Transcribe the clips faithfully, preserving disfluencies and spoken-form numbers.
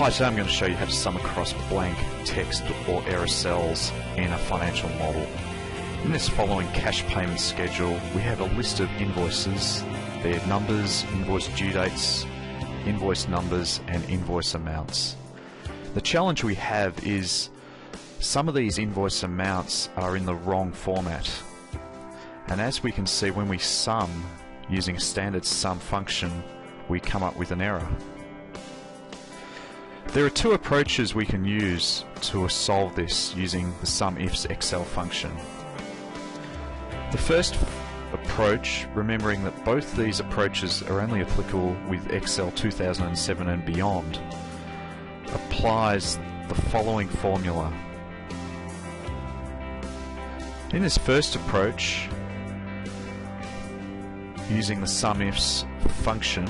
Hi, today I'm going to show you how to sum across blank text or error cells in a financial model. In this following cash payment schedule, we have a list of invoices, their numbers, invoice due dates, invoice numbers, and invoice amounts. The challenge we have is some of these invoice amounts are in the wrong format. And as we can see, when we sum using a standard sum function, we come up with an error. There are two approaches we can use to solve this using the SUMIFS Excel function. The first approach, remembering that both these approaches are only applicable with Excel two thousand seven and beyond, applies the following formula. In this first approach, using the SUMIFS function,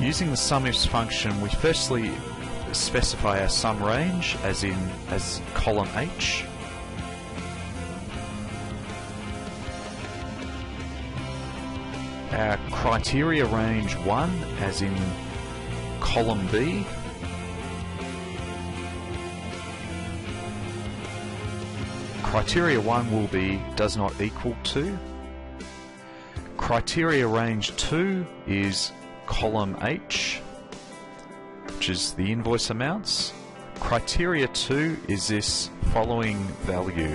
Using the SUMIFS function, we firstly specify our sum range, as in as column H. Our criteria range one, as in column B. Criteria one will be does not equal to. Criteria range two is column H, which is the invoice amounts. Criteria two is this following value.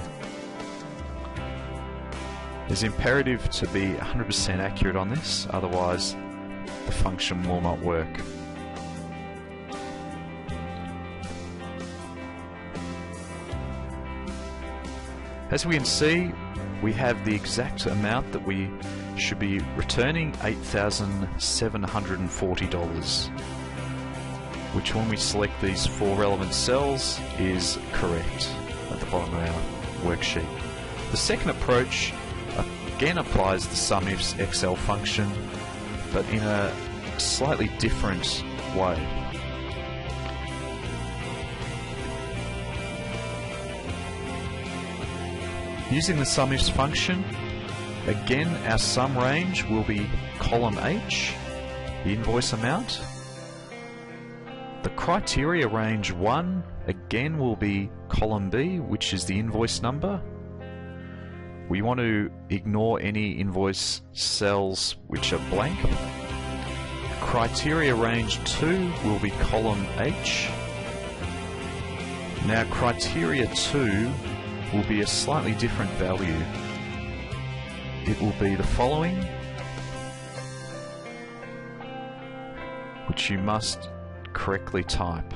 It's imperative to be one hundred percent accurate on this, otherwise the function will not work. As we can see, we have the exact amount that we should be returning, eight thousand seven hundred forty dollars, which when we select these four relevant cells is correct at the bottom of our worksheet. The second approach again applies the SUMIFS Excel function, but in a slightly different way. Using the SUMIFS function, again, our sum range will be column H, the invoice amount. The criteria range one, again, will be column B, which is the invoice number. We want to ignore any invoice cells which are blank. Criteria range two will be column H. Now, criteria two will be a slightly different value. It will be the following, which you must correctly type.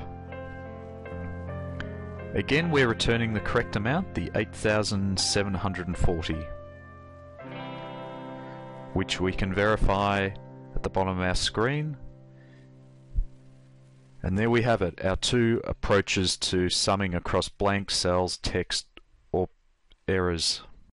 Again, we're returning the correct amount, the eight thousand seven hundred forty, which we can verify at the bottom of our screen. And there we have it, our two approaches to summing across blank cells, text, or errors.